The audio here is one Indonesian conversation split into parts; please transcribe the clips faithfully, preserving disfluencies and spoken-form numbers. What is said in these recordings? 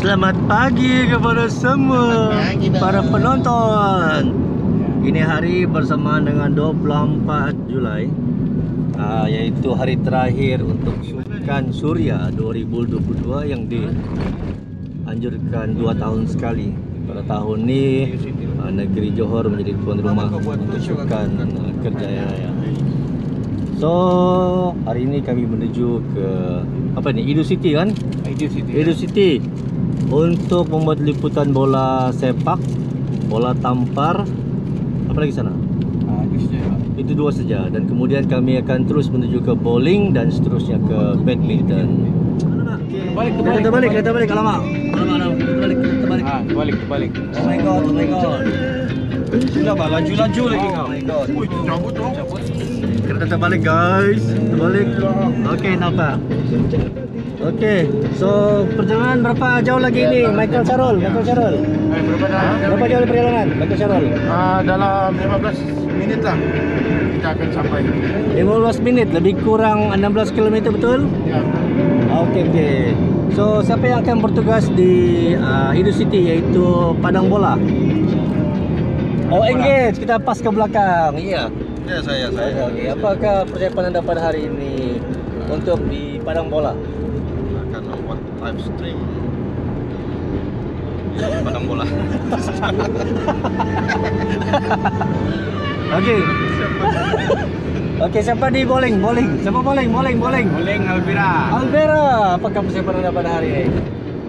Selamat pagi kepada semua pagi, para penonton. Ini hari bersamaan dengan dua puluh empat Julai, uh, yaitu hari terakhir untuk Sukan Surya dua ribu dua puluh dua yang dianjurkan dua tahun sekali. Pada tahun ini uh, negeri Johor menjadi tuan rumah untuk Sukan uh, Kerjaya. So, hari ini kami menuju ke apa ni? Edu City kan? Edu City. Edu City. Untuk membuat liputan bola sepak, bola tampar, apa lagi sana? Ah, itu saja. Itu dua saja, dan kemudian kami akan terus menuju ke bowling dan seterusnya ke badminton. Balik, balik, balik, kita balik, lama. Lama, lama, balik, balik. Ah, balik, balik. Oh my god, oh my god. Sudah bah, laju, laju lagi kau. Oh my god. Woi, cabut dong. Kita terbalik guys, terbalik. Okey, nampak. Okey, so perjalanan berapa jauh lagi ini, Michael Charol? Michael Charol. Berapa jauh? Berapa jauh perjalanan, Michael Charol? Ah, dalam lima belas minit lah kita akan sampai. lima belas minit, lebih kurang enam belas kilometer betul? Ya. Okey, okey. So siapa yang akan bertugas di Edu City, iaitu Padang Bola? Oh, engage. Kita pas ke belakang. Iya. Ya, saya, saya. Okey, apakah persiapan anda pada hari ini untuk di Padang Bola? Live stream Padang Bola. Okey. Okey, siapa di bowling? Bowling. Siapa bowling? Bowling, bowling. Bowling Alvira. Alvira, apakah persiapan anda pada hari ini?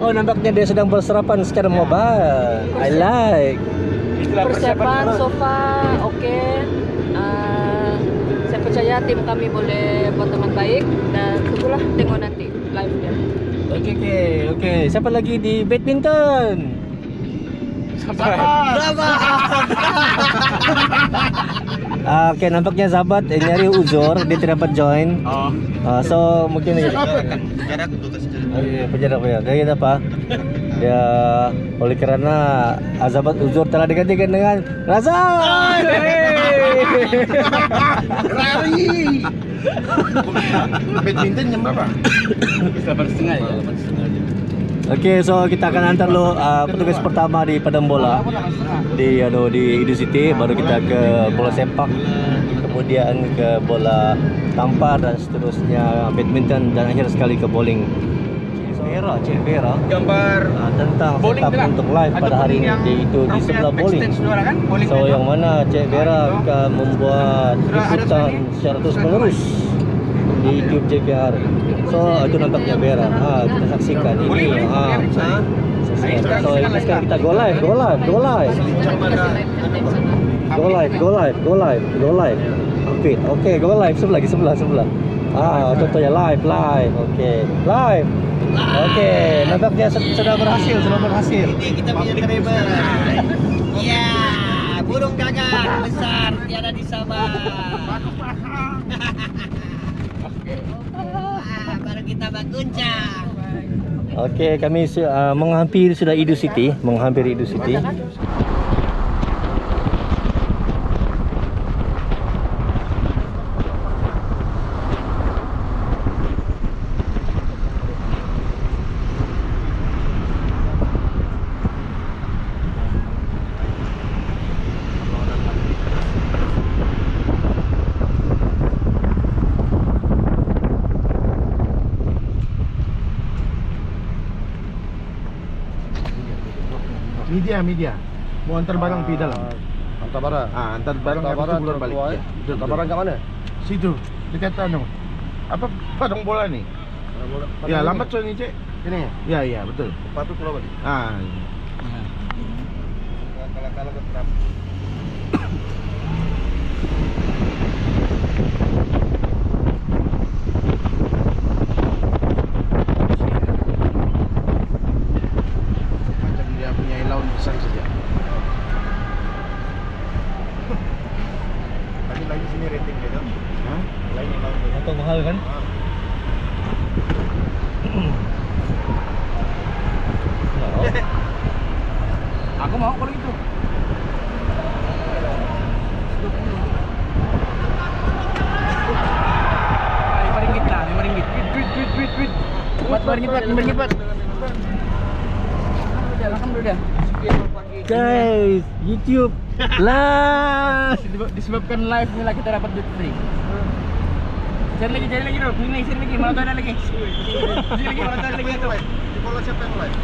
Oh, nampaknya dia sedang berserapan secara ya. Mobile. I like. Itulah persiapan so far. Okey. Uh, saya percaya tim kami boleh berteman baik dan tunggulah tengok nanti live dia. Okey, okey, okey. Siapa lagi di badminton? Zabat. Zabat. Ah, okey, nampaknya Zabat eh, nyari uzur, dia tidak dapat join. Oh. Uh, so mungkin dia jarak untuk sejarah. Okey, penjara apa ya? Dia apa? Dia oleh kerana Zabat uzur telah digantikan dengan Razor. Rari. Badminton jam berapa? lapan setengah ya. Okey, so kita akan hantar lo uh, petugas pertama di Padang Bola. Di aduh di Edu City, baru kita ke bola sepak, kemudian ke bola tampar dan seterusnya badminton dan akhir sekali ke bowling. Cevera, Cevera. Gambar uh, tentang setup untuk live pada hari ini itu di sebelah bowling. Kan? Bowling so yang mana Cevera akan membuat liputan secara terus menerus di YouTube J K R. So itu nampaknya Cevera. Ha, kita saksikan ini. Ha, ha. Saksikan. So ini sekarang kita go live, go live, go live. Go live, go live, go live, go live. Update. Okey, go live sebelah lagi sebelah sebelah. Ah, contohnya live, live. Okey, live. Okey, nampaknya sudah berhasil, sudah berhasil. Ini kita punya driver. Iya, burung gagak besar tiada di Sabah. Okey. Ah, baru kita berguncang. Okey, kami uh, menghampiri sudah Edu City, menghampiri Edu City. Media, media. Mau antar barang di dalam. Antar barang. Ah, antar barang habis itu bulan balik. Betul. Antar barang kat mana? Situ. Dekat anu. Apa Padang Bola ni? Padang Bola. Ya, lambat tu ni, Cik. Sini. Ya, ya, betul. Lepas tu pulau balik. Ah. Kalau-kalau ke Trump. Aku mau kalau gitu. Lima ringgit lah, lima ringgit. Duit, duit, duit, duit. Empat ringgit, empat ringgit. Alhamdulillah. Guys, YouTube live. Disebabkan live inilah kita dapat duit free. Cari lagi, cari lagi dong. Ini lagi, sini lagi. Mana tuh ada lagi? Sini lagi, mana tuh ada lagi? Bola siapa yang live?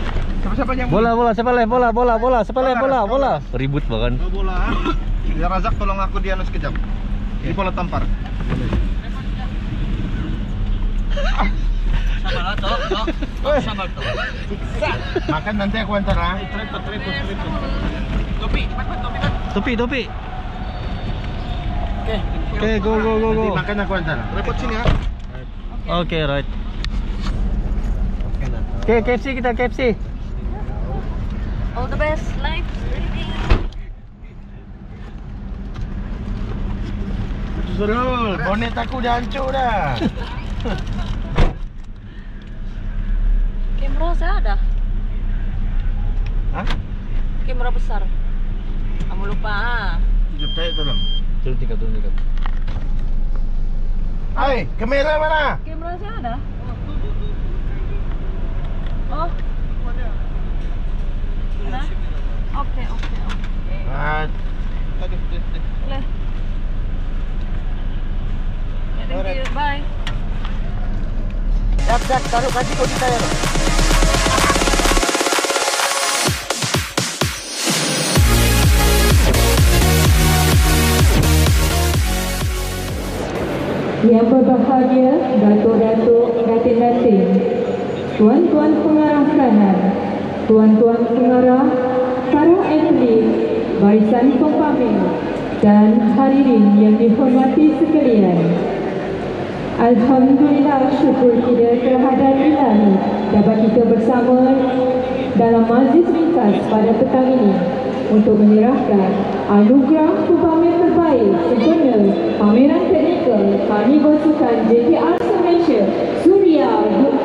Siapa-siapa yang bola, bola, siapa live? Bola, bola, bola, siapa live? Bola, bola. Ribut bahkan. Bola. Ya Razak, tolong aku di anu sekejap. Ini bola tampar. Sabar tok, tok. Sabar tok. Makan nanti aku antar. Tripod, tripod, tripod. Topi, cepat topi kan. Topi, topi. Oke. Oke, go go go go. Makan aku antar. Tripod sini ya. Oke, right. Oke, K F C kita K F C. All the best life. Surul, bonet aku udah hancur dah. Kamera saya ada. Hah? Kamera besar. Kamu lupa. Jepret tolong. Turun tiga, turun tiga. Hai, kamera mana? Kamera saya ada. Oh. Mana? Oke, oke, oke. Ah. Aduh, aduh. Leh. Thank you, bye. Zap, zap, taruh kaki kau kita ya. Yang berbahagia, datuk-datuk, datin-datin, tuan-tuan pengarah kanan, tuan-tuan pengarah, para atlet, barisan pempamer dan hadirin yang dihormati sekalian. Alhamdulillah, syukur kita terhadap Ilahi dapat kita bersama dalam majlis ringkas pada petang ini untuk menyerahkan anugerah pepamer terbaik sempurna pameran teknikal Karnival Sukan J K R Sabah Surya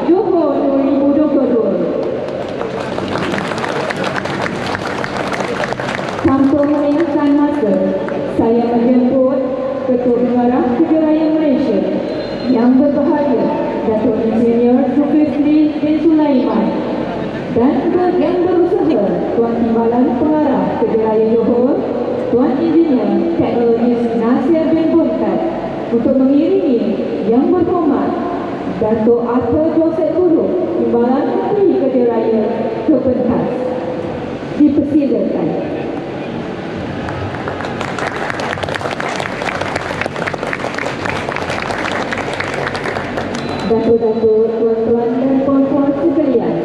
Johor dua ribu dua puluh dua. Tanpa melelahkan masa, saya menjemput Ketua Pengarah Kegeraya Malaysia yang berbahagia Datuk Insinyur Zulkifli bin Sulaiman dan yang berusaha Tuan Timbalan Pengarah Kegeraya Johor Tuan Insinyur Teknologis Nasir bin Burkat untuk mengiringi yang berhormat Datuk Arthur Joseph Turuk Timbalan Menteri Kegeraya ke pentas. Dipersilakan. Datuk-datuk, tuan-tuan dan puan-puan sekalian,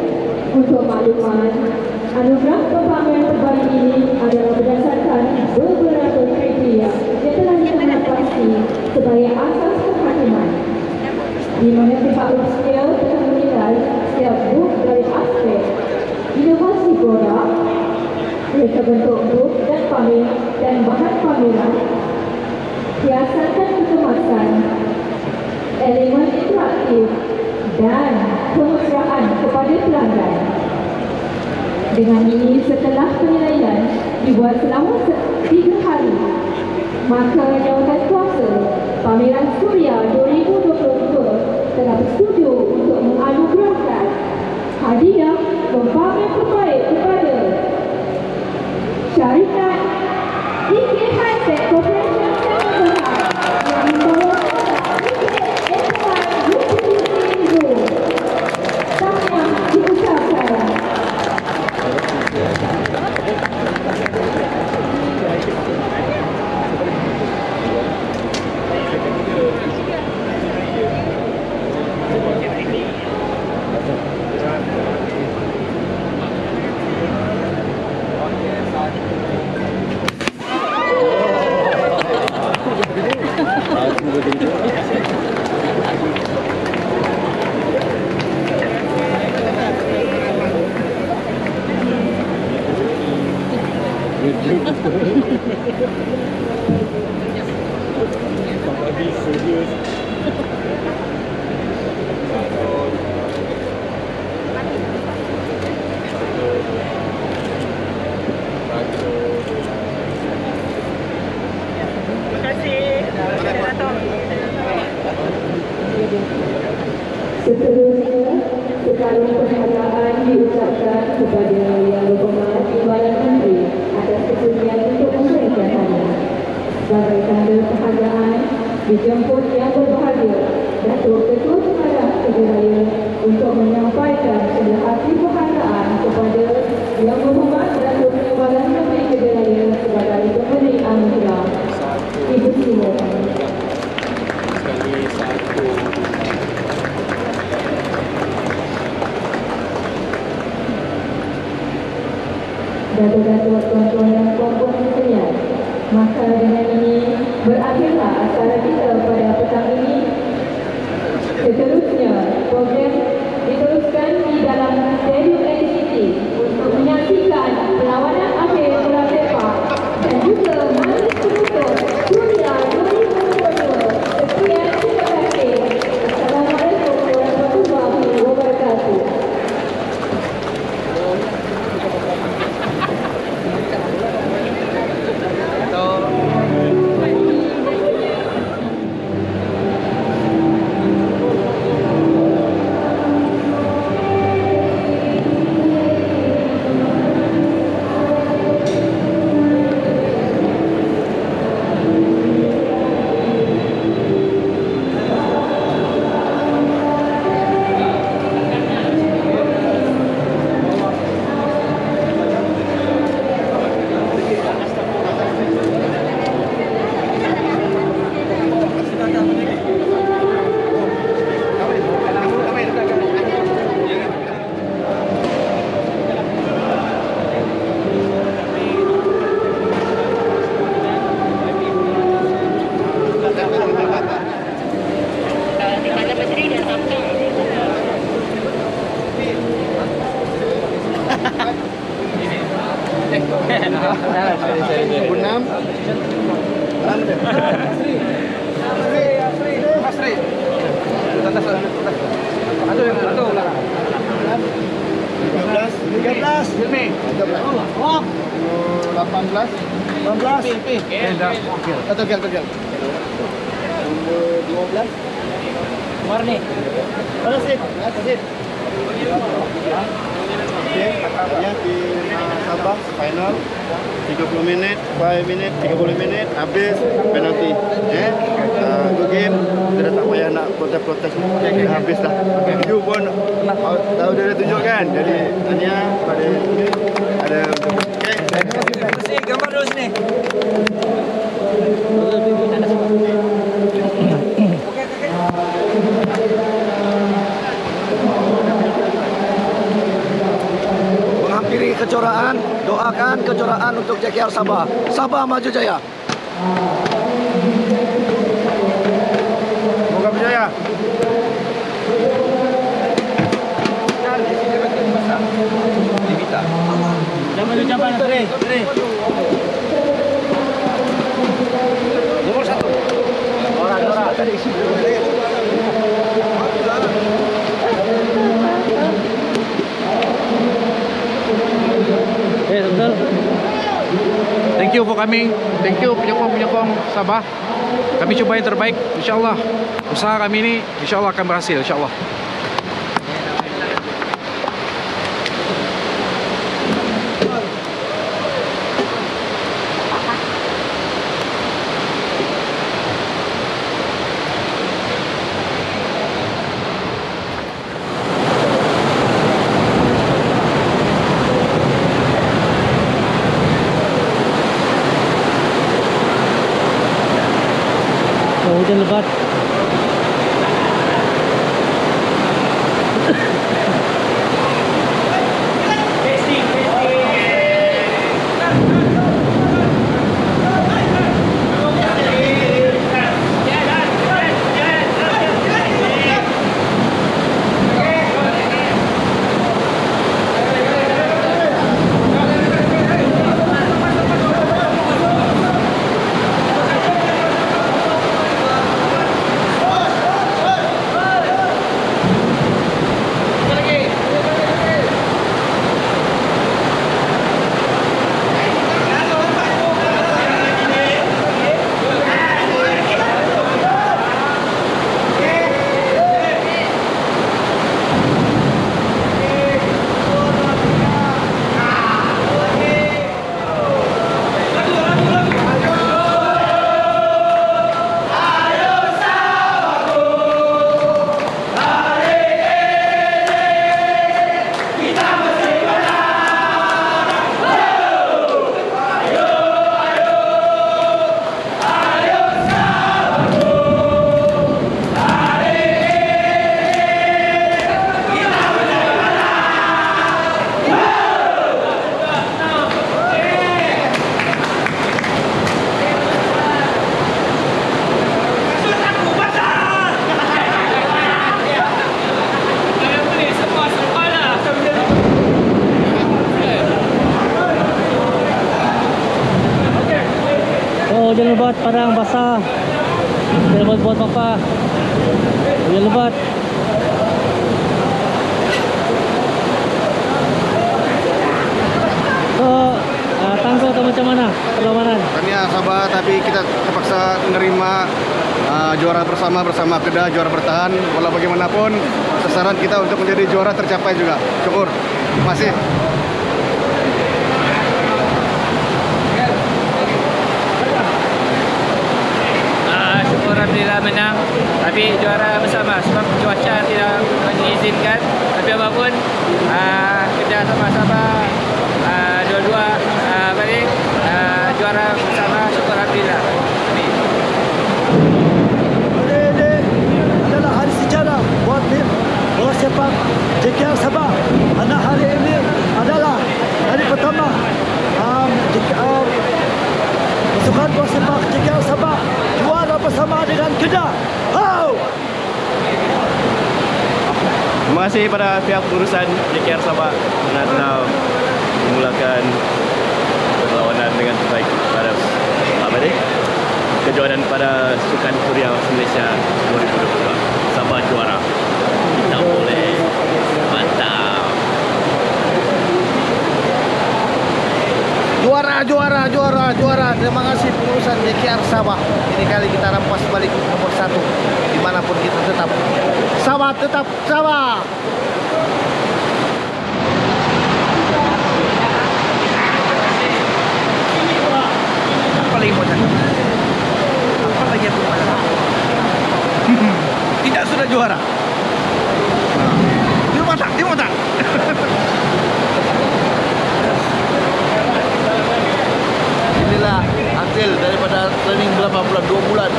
untuk makluman, anugerah pepamer terbaik ini adalah berdasarkan beberapa kriteria yang telah ditetapkan sebagai asas penghakiman, di mana pihak usia telah menilai setiap grup dari aspek inovasi produk, reka bentuk grup dan pamer dan bahan pameran, hiasankan kecemasan, elemen interaktif dan kemesraan kepada pelanggan. Dengan ini, setelah penilaian dibuat selama tiga hari, maka jawatan kuasa pameran Suria dua ribu dua puluh dua telah bersetuju untuk menganugerahkan hadiah pepamer terbaik kepada syarikat J K R Sabah seterusnya, sekarang perkataan diucapkan kepada yang dan tuan-tuan dan puan-puan sekalian. Maka dengan ini berakhirlah acara kita pada petang ini. Seterusnya program diteruskan di dalam Edu City untuk menyaksikan perlawanan akhir bola sepak dan juga majlis penutup Dunia dua ribu dua puluh dua. Sekian, terima kasih. Assalamualaikum warahmatullahi wabarakatuh. J K R Sabah, Sabah maju jaya. Moga berjaya. Nomor satu. Orang-orang tadi isi. Eh, betul. Thank you for coming. Thank you penyokong-penyokong Sabah. Kami cuba yang terbaik, insyaallah. Usaha kami ini insyaallah akan berhasil, insyaallah. lebat, padang basah. Dia lebat buat apa? Dia lebat. So, uh, tangguh atau macam mana perlawanan? Kami Sabah, tapi kita terpaksa menerima uh, juara bersama bersama Kedah, juara bertahan. Walau bagaimanapun, sasaran kita untuk menjadi juara tercapai juga. Syukur. Terima kasih. Alhamdulillah menang, tapi juara bersama sebab cuaca tidak mengizinkan. Tapi apapun, uh, kerja sama-sama, uh, dua-dua uh, balik uh, juara bersama. Syukur alhamdulillah. Ini adalah hari sejarah buat tim bola sepak J K R Sabah. Karena hari ini adalah hari pertama um, J K R Sukan bola sepak J K R Sabah bersama dengan Kedah. Wow! Terima kasih pada pihak pengurusan J K R Sabah karena telah memulakan perlawanan dengan terbaik pada abadi kejuaraan pada Sukan Surya Malaysia dua ribu dua puluh dua. Sabah juara. Kita boleh. Mantap. Juara, juara, juara, juara. Terima kasih pengurusan J K R Sabah. Ini kali kita rampas balik nomor satu. Dimanapun kita tetap Sabah, tetap Sabah. Apa lagi mau cakap? Apa lagi aku mau cakap? Tidak sudah juara. Dia mau tak, dia mau tak. Inilah hasil daripada training berapa bulan, dua bulan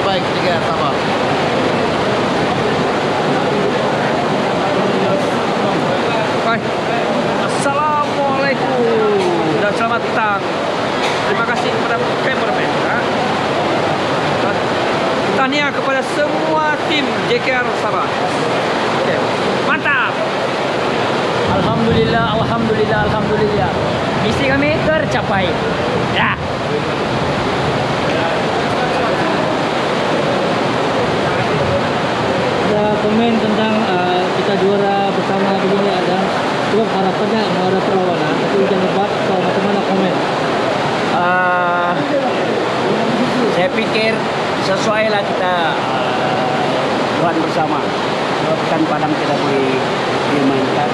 terbaik J K R Sabah. Assalamualaikum dan selamat datang. Terima kasih kepada cameraman. Tahniah kepada semua tim J K R Sabah. Okay. Mantap. Alhamdulillah, alhamdulillah, alhamdulillah. Misi kami tercapai. Ya. Ada komen tentang uh, kita juara bersama dunia ada. Cukup harapannya mau ada perlawanan, tapi hujan lebat. Kalau macam mana komen? Uh, saya pikir sesuailah kita buat uh, bersama. Bukan padang tidak boleh dimainkan.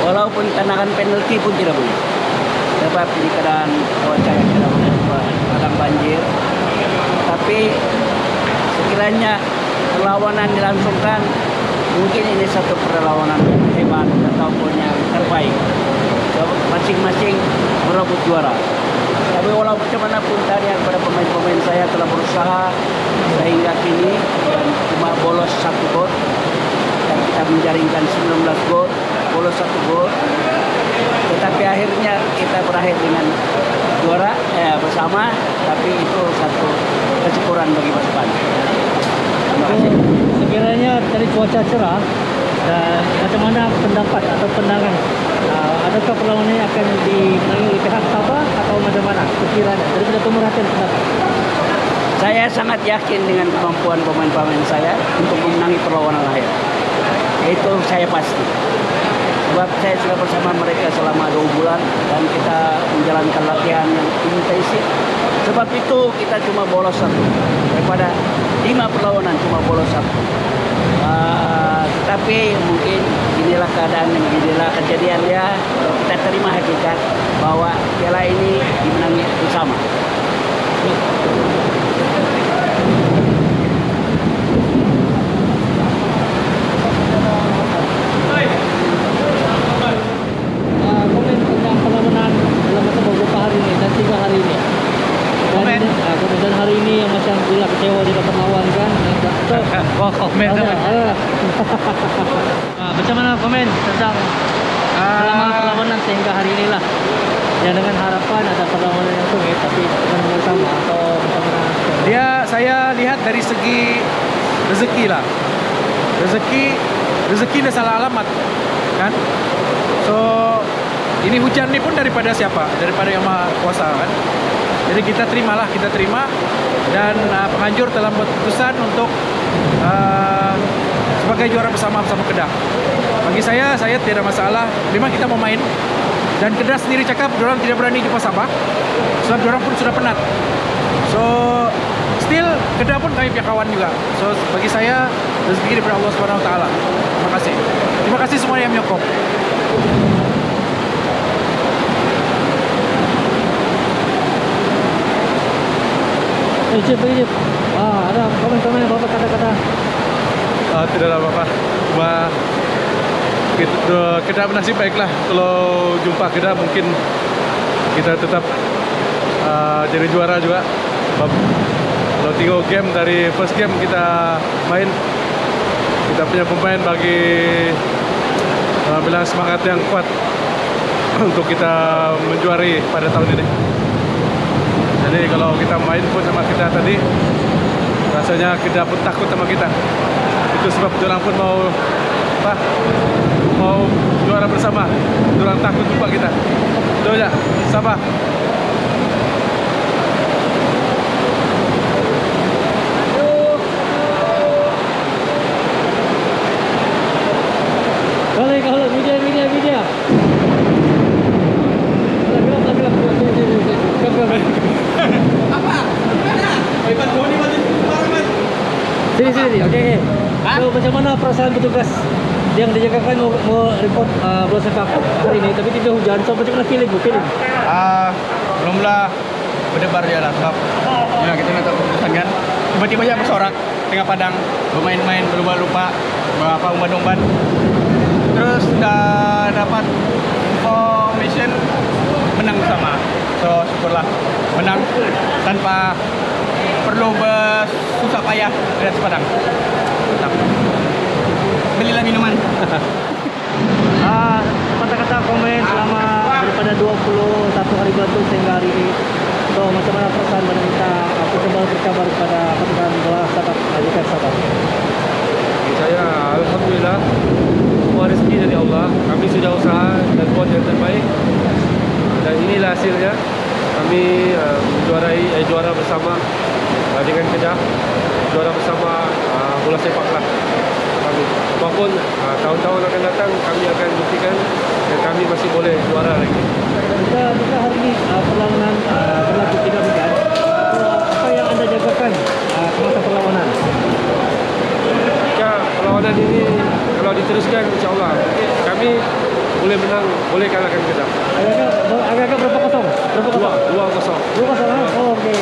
Walaupun tendangan penalti pun tidak boleh. Sebab di keadaan cuaca yang tidak menentu, padang banjir. Tapi sekiranya perlawanan dilangsungkan, mungkin ini satu perlawanan yang hebat ataupun yang terbaik. Masing-masing merebut juara. Tapi walau bagaimanapun tadi kepada pemain-pemain saya telah berusaha sehingga kini dan cuma bolos satu gol. Dan kita menjaringkan sembilan belas gol, bolos satu gol. Tetapi akhirnya kita berakhir dengan juara eh, bersama, tapi itu satu kesyukuran bagi pasukan. Terima kasih. Sekiranya dari cuaca cerah, dan macam mana pendapat atau pandangan? Uh, adakah perlawanan yang akan dimainkan oleh pihak Sabah atau macam mana? Sekiranya daripada pemerhatian pendapat. Saya sangat yakin dengan kemampuan pemain-pemain saya untuk memenangi perlawanan akhir. Itu saya pasti. Sebab saya sudah bersama mereka selama dua bulan dan kita menjalankan latihan yang intensif. Sebab itu kita cuma bolos satu daripada lima perlawanan cuma bolos satu. Uh, tapi mungkin inilah keadaan yang inilah kejadian ya. Kita terima hakikat bahwa piala ini dimenangi bersama. Macam mana komen tentang selama perlawanan sehingga hari inilah ya, dengan harapan ada perlawanan yang sengit tapi dengan bersama atau bersama. Dia saya lihat dari segi rezeki lah, rezeki rezeki ini salah alamat kan. So ini hujan ini pun daripada siapa? Daripada Yang Maha Kuasa kan. Jadi kita terimalah, kita terima. Dan uh, penganjur telah membuat keputusan untuk uh, sebagai juara bersama bersama Kedah. Bagi saya, saya tidak masalah. Memang kita mau main. Dan Kedah sendiri cakap, dorang tidak berani jumpa Sabah. Sebab dorang pun sudah penat. So, still Kedah pun kami pihak kawan juga. So, bagi saya, rezeki daripada Allah Subhanahu Wa Taala. Terima kasih. Terima kasih semua yang menyokong. Eh, Cip, bagi Cip. Ah, ada komen-komen apa kata-kata? Ah, tidak ada apa-apa. Cuma gitu, Kedah nasib baiklah. Kalau jumpa Kedah mungkin kita tetap uh, jadi juara juga. Kalau tiga game dari first game kita main, kita punya pemain bagi uh, bilang semangat yang kuat untuk kita menjuari pada tahun ini. Jadi kalau kita main pun sama kita tadi, rasanya kita pun takut sama kita. Itu sebab orang pun mau apa? Mau juara bersama. Orang takut jumpa kita. Itu aja. Sabah. Balik kalau media media media. Sini sini, oke okay, oke. Okay. So, macam mana perasaan petugas yang dijagakan mau, mau report uh, bola sepak hari ini, tapi tiba hujan, so macam mana feeling bu? Feeling? Ah, uh, belumlah berdebar dia lah, sebab ya kita nak keputusan kan. Tiba-tiba aja bersorak tengah padang, bermain-main, berlupa-lupa, berapa umpan-umpan. Terus dah dapat information menang sama, so syukurlah menang tanpa perlu bersusah payah dari sepadang. Belilah minuman. Ah, kata-kata komen selama daripada dua puluh satu hari Batu sehingga hari ini. So, macam mana perasaan meminta aku kembali berkabar kepada Padang Bola Sabah, J K R Sabah? Saya alhamdulillah semua rezeki dari Allah. Kami sudah usaha dan buat yang terbaik. Dan inilah hasilnya. Kami uh, menjuarai eh, juara bersama uh, dengan Kedah, juara bersama uh, bola sepak lah kami. Walaupun uh, tahun-tahun akan datang, kami akan buktikan dan kami masih boleh juara lagi. Jika, jika hari ini uh, perlawanan uh, berlaku tidak hujan, uh, apa yang anda jagakan uh, masa perlawanan? Jika perlawanan ini kalau diteruskan, insyaAllah kami boleh menang, boleh kalahkan Kedah. Agak-agak berapa kosong? Berapa kosong? Dua kosong. Dua kosong. Oh, oke. Okay.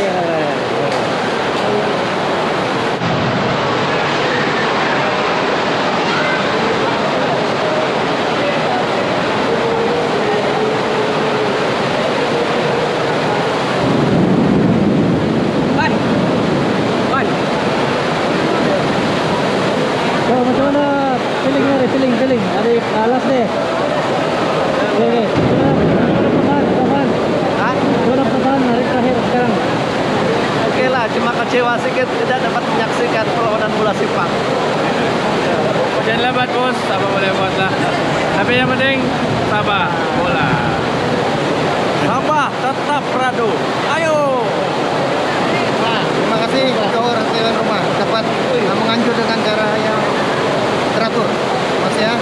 Pan, pan. Kau macam mana? Feeling ni, feeling, feeling. Ada alas deh. Cuma kecewa sedikit tidak dapat menyaksikan perlawanan bola sepak. Hujan lebat bos, apa boleh buat lah. Tapi yang penting Sabah bola. Sabah tetap beradu. Ayo. Nah, terima kasih K O R Rasilan Rumah dapat menganjur dengan cara yang teratur, Mas ya.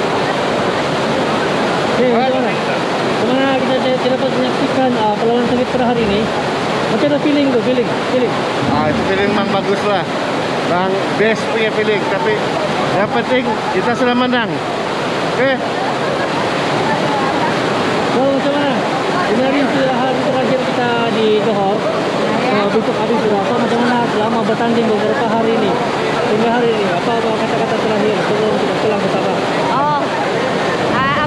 Karena kita tidak dapat menyaksikan uh, perlawanan sepak hari ini. Macam ada feeling tu, feeling, feeling. Ah, itu feeling memang bagus lah, bang best punya feeling. Tapi yang penting kita sudah menang, oke? Kalau macam mana? Ini hari hari terakhir kita di Johor. Besok habis berapa? Macam mana selama bertanding beberapa hari ini? Hingga hari ini apa kata-kata terakhir sebelum kita pulang ke Sabah? Oh,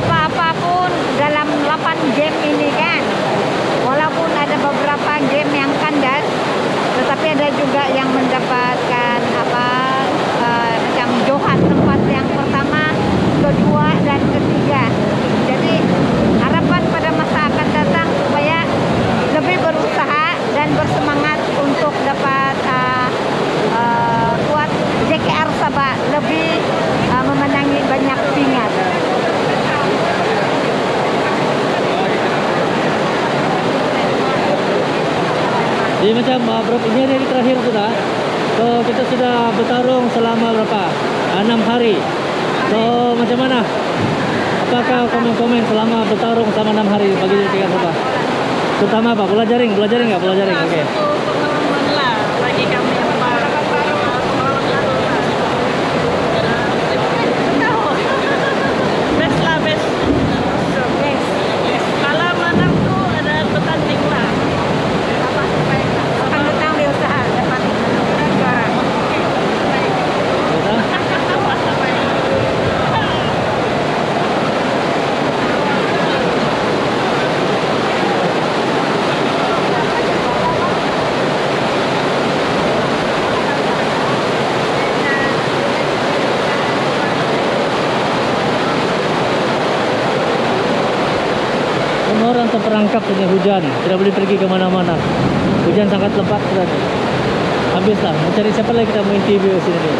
apa-apa pun dalam lapan game ini kan. Walaupun ada beberapa game yang kandas, tetapi ada juga yang mendapatkan apa uh, yang Johor tempat yang pertama, kedua dan ketiga. Jadi harapan pada masa akan datang supaya lebih berusaha dan bersemangat untuk dapat uh, uh, buat J K R Sabah lebih uh, memenangi banyak final. Jadi macam uh, berapa ini hari terakhir sudah. So kita sudah bertarung selama berapa? enam hari. So macam mana? Apakah komen-komen selama bertarung selama enam hari bagi J K R Sabah? Terutama apa? Bola jaring, bola jaring enggak? Bola jaring. Oke. Okay. Terperangkap dengan hujan, tidak boleh pergi ke mana-mana. Hujan sangat lebat dan habislah. Mencari siapa lagi kita mau interview sini.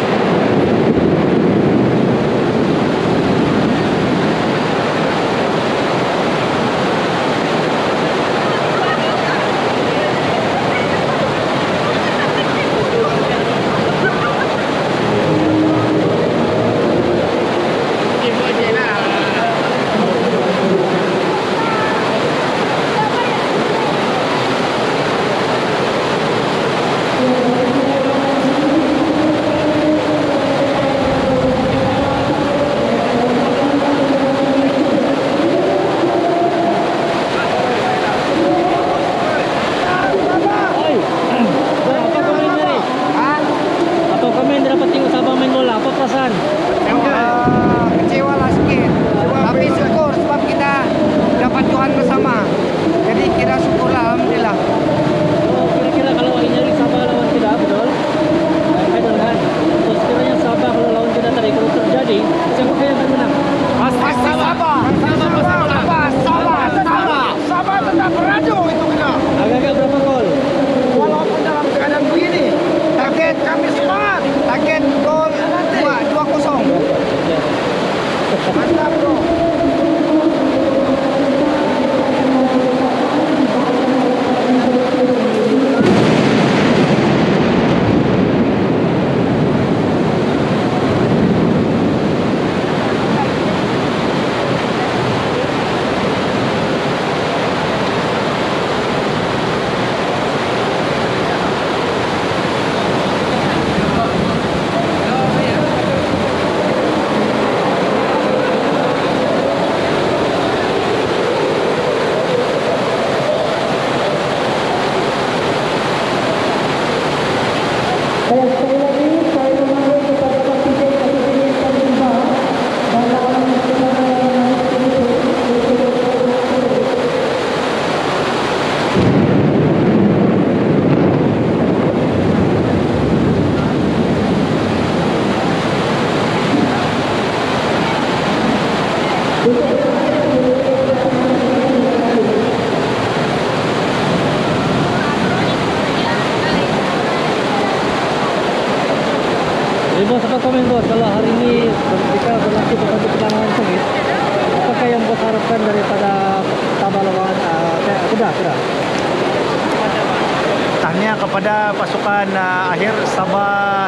Kepada pasukan uh, akhir Sabah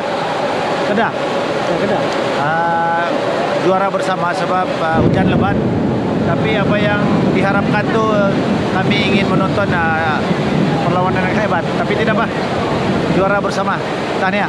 Kedah, Kedah. Uh, juara bersama sebab uh, hujan lebat. Tapi apa yang diharapkan tu uh, kami ingin menonton uh, perlawanan yang hebat. Tapi tidak bah, juara bersama. Tahniah.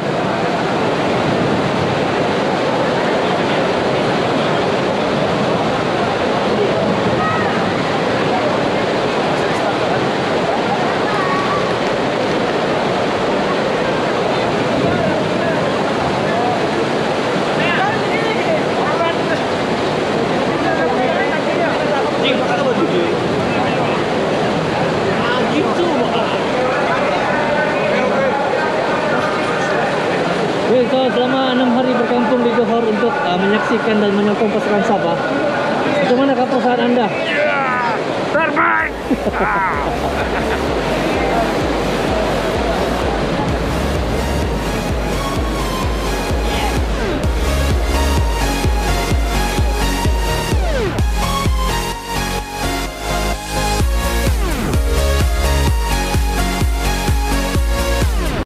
Dan menyokong pasukan Sabah. Bagaimana kepuasan anda? Yeah, terbaik.